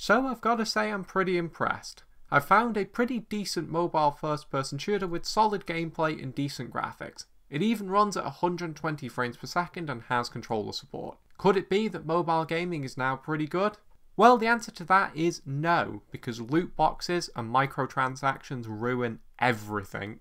So I've got to say I'm pretty impressed. I've found a pretty decent mobile first-person shooter with solid gameplay and decent graphics. It even runs at 120 frames per second and has controller support. Could it be that mobile gaming is now pretty good? Well, the answer to that is no, because loot boxes and microtransactions ruin everything.